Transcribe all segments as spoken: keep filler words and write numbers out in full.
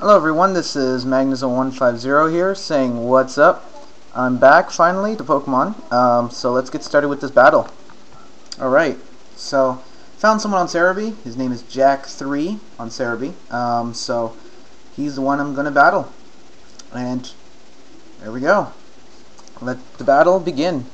Hello everyone, this is Magnezone one fifty here, saying what's up. I'm back finally to Pokemon, um, so let's get started with this battle. Alright, so found someone on Serebii. His name is Jack three on Serebii, um, so he's the one I'm going to battle. And there we go. Let the battle begin.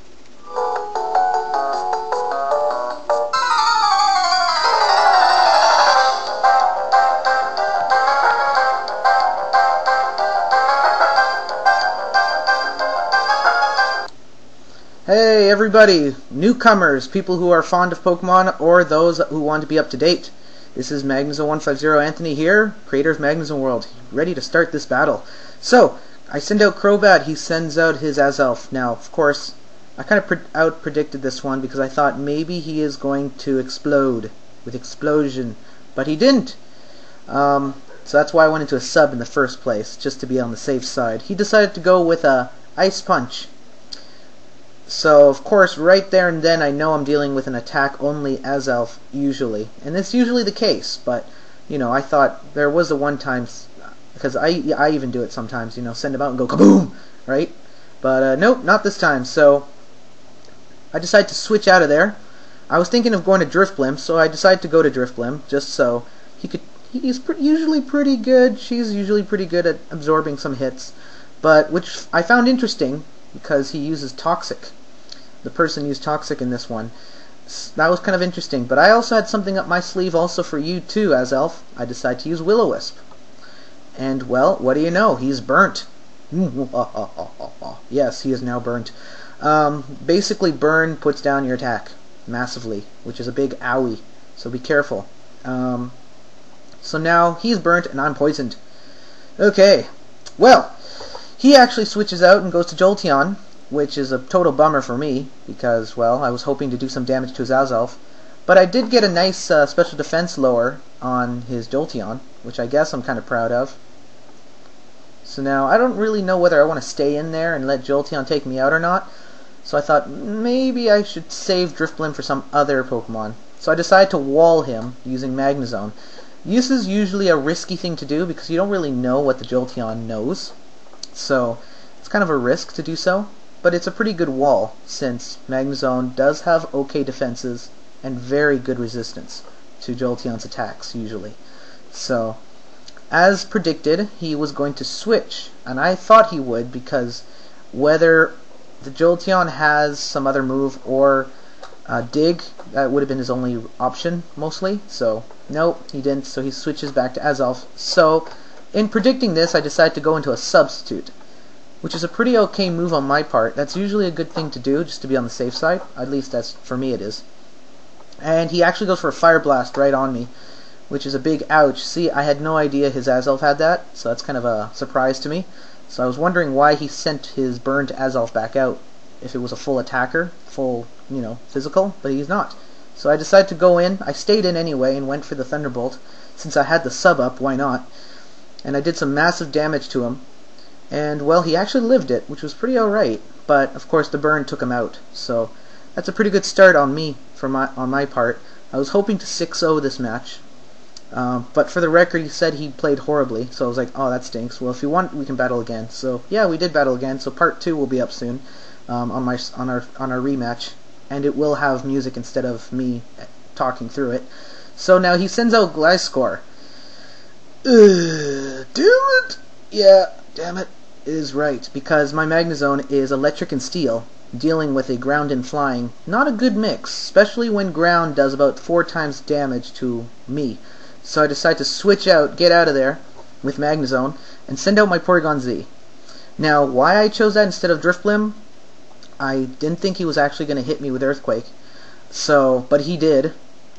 Hey everybody, newcomers, people who are fond of Pokemon or those who want to be up to date. This is Magnezone one fifty Anthony here, creator of Magnezone World, ready to start this battle. So, I send out Crobat, he sends out his Azelf. Now, of course, I kind of pre out predicted this one because I thought maybe he is going to explode with explosion, but he didn't. Um, so that's why I went into a sub in the first place, just to be on the safe side. He decided to go with a Ice Punch. So, of course, right there and then I know I'm dealing with an attack-only Azelf, usually. And it's usually the case, but, you know, I thought there was a one-time... Because I, I even do it sometimes, you know, send them out and go kaboom, right? But, uh, nope, not this time, so... I decided to switch out of there. I was thinking of going to Drifblim, so I decided to go to Drifblim, just so he could... He's pretty, usually pretty good, she's usually pretty good at absorbing some hits. But, which I found interesting... because he uses Toxic. The person used Toxic in this one. That was kind of interesting, but I also had something up my sleeve also for you too, Azelf. I decided to use Will-O-Wisp. And, well, what do you know? He's burnt. Yes, he is now burnt. Um, basically, burn puts down your attack massively, which is a big owie, so be careful. Um, so now he's burnt and I'm poisoned. Okay, well... He actually switches out and goes to Jolteon, which is a total bummer for me, because, well, I was hoping to do some damage to his Azelf. But I did get a nice uh, special defense lower on his Jolteon, which I guess I'm kind of proud of. So now, I don't really know whether I want to stay in there and let Jolteon take me out or not, so I thought maybe I should save Drifblim for some other Pokemon. So I decided to wall him using Magnezone. This is usually a risky thing to do, because you don't really know what the Jolteon knows. So, it's kind of a risk to do so, but it's a pretty good wall, since Magnezone does have okay defenses and very good resistance to Jolteon's attacks, usually. So, as predicted, he was going to switch, and I thought he would, because whether the Jolteon has some other move or uh, Dig, that would have been his only option, mostly. So, no, he didn't, so he switches back to Azelf. So... in predicting this, I decided to go into a substitute, which is a pretty okay move on my part. That's usually a good thing to do, just to be on the safe side. At least that's for me it is. And he actually goes for a Fire Blast right on me, which is a big ouch. See, I had no idea his Azelf had that, so that's kind of a surprise to me. So I was wondering why he sent his burned Azelf back out, if it was a full attacker, full, you know, physical, but he's not. So I decided to go in. I stayed in anyway and went for the Thunderbolt. Since I had the sub up, why not? And I did some massive damage to him, and well, he actually lived it, which was pretty alright, but of course the burn took him out, so that's a pretty good start on me, for my, on my part. I was hoping to six oh this match, um, but for the record he said he played horribly, so I was like, oh that stinks, well if you want we can battle again, so yeah we did battle again, so part two will be up soon, um, on, my, on, our, on our rematch, and it will have music instead of me talking through it. So now he sends out Gliscor. Uh, damn it! Yeah, damn it is right, because my Magnezone is electric and steel, dealing with a ground and flying. Not a good mix, especially when ground does about four times damage to me. So I decide to switch out, get out of there, with Magnezone, and send out my Porygon Z. Now, why I chose that instead of Drifblim, I didn't think he was actually going to hit me with Earthquake, so, but he did,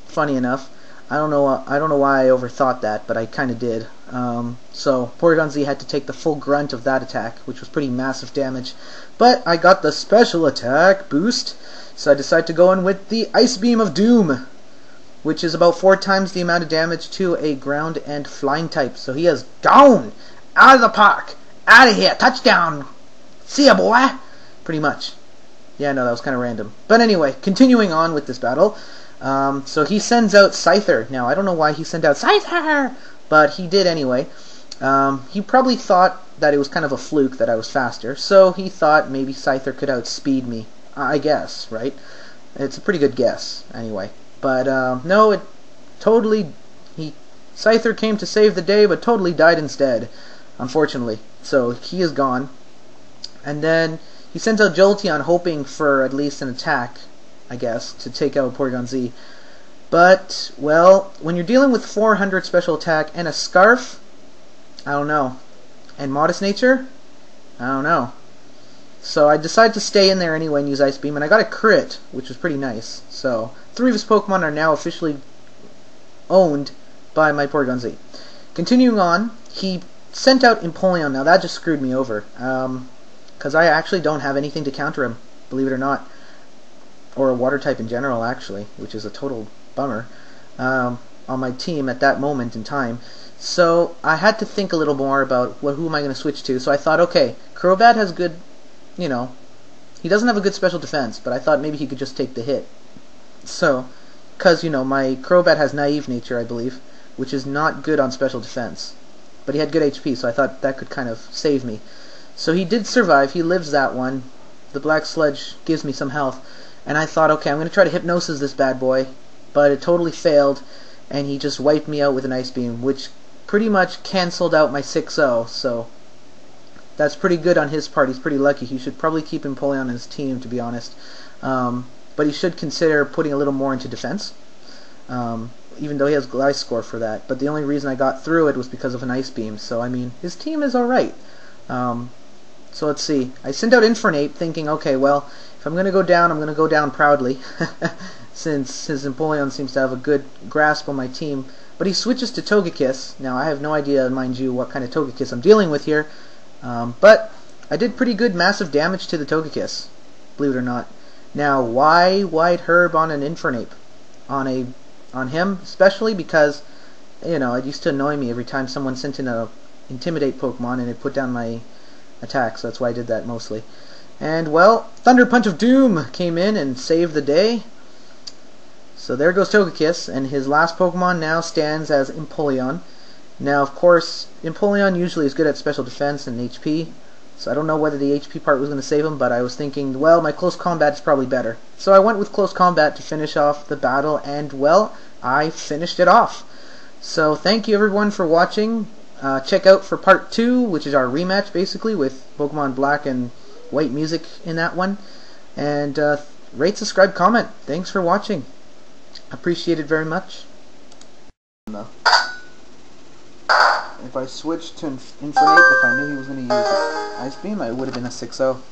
funny enough. I don't know. I don't know why I overthought that, but I kind of did. Um, so Porygon Z had to take the full grunt of that attack, which was pretty massive damage. But I got the special attack boost, so I decided to go in with the Ice Beam of Doom, which is about four times the amount of damage to a ground and flying type. So he is gone, out of the park, out of here, touchdown. See ya, boy. Pretty much. Yeah, no, that was kind of random. But anyway, continuing on with this battle. Um, so he sends out Scyther. Now, I don't know why he sent out Scyther, but he did anyway. Um, he probably thought that it was kind of a fluke that I was faster, so he thought maybe Scyther could outspeed me. I guess, right? It's a pretty good guess, anyway. But, uh, no, it totally... He, Scyther came to save the day, but totally died instead, unfortunately. So, he is gone. And then, he sends out Jolteon, hoping for at least an attack, I guess, to take out Porygon Z. But, well, when you're dealing with four hundred special attack and a scarf, I don't know. And modest nature? I don't know. So I decided to stay in there anyway and use Ice Beam, and I got a crit, which was pretty nice. So, three of his Pokemon are now officially owned by my Porygon Z. Continuing on, he sent out Empoleon. Now that just screwed me over, um, because I actually don't have anything to counter him, believe it or not. Or a water type in general, actually, which is a total bummer, um, on my team at that moment in time. So I had to think a little more about, well, who am I going to switch to? So I thought, okay, Crobat has good... You know, he doesn't have a good special defense, but I thought maybe he could just take the hit. So, because, you know, my Crobat has naive nature, I believe, which is not good on special defense. But he had good H P, so I thought that could kind of save me. So he did survive, he lives that one. The Black Sludge gives me some health. And I thought, okay, I'm going to try to Hypnosis this bad boy. But it totally failed, and he just wiped me out with an Ice Beam, which pretty much cancelled out my six oh, so... That's pretty good on his part. He's pretty lucky. He should probably keep Empoleon on his team, to be honest. Um, but he should consider putting a little more into defense, um, even though he has Glyce score for that. But the only reason I got through it was because of an Ice Beam. So, I mean, his team is alright. Um, so, let's see. I sent out Infernape thinking, okay, well, if I'm going to go down, I'm going to go down proudly, since his Empoleon seems to have a good grasp on my team. But he switches to Togekiss. Now, I have no idea, mind you, what kind of Togekiss I'm dealing with here. Um, but I did pretty good massive damage to the Togekiss, believe it or not. Now, why White Herb on an Infernape? On a on him, especially because, you know, it used to annoy me every time someone sent in a Intimidate Pokemon and it put down my attacks, so that's why I did that mostly. And, well, Thunder Punch of Doom came in and saved the day. So there goes Togekiss, and his last Pokemon now stands as Empoleon. Now, of course, Empoleon usually is good at special defense and H P, so I don't know whether the H P part was going to save him, but I was thinking, well, my close combat is probably better. So I went with close combat to finish off the battle, and, well, I finished it off. So thank you, everyone, for watching. Uh, check out for part two, which is our rematch, basically, with Pokemon Black and White music in that one. And uh, rate, subscribe, comment. Thanks for watching. Appreciate it very much. No. If I switched to Infernape, if I knew he was going to use Ice Beam, I would have been a six oh.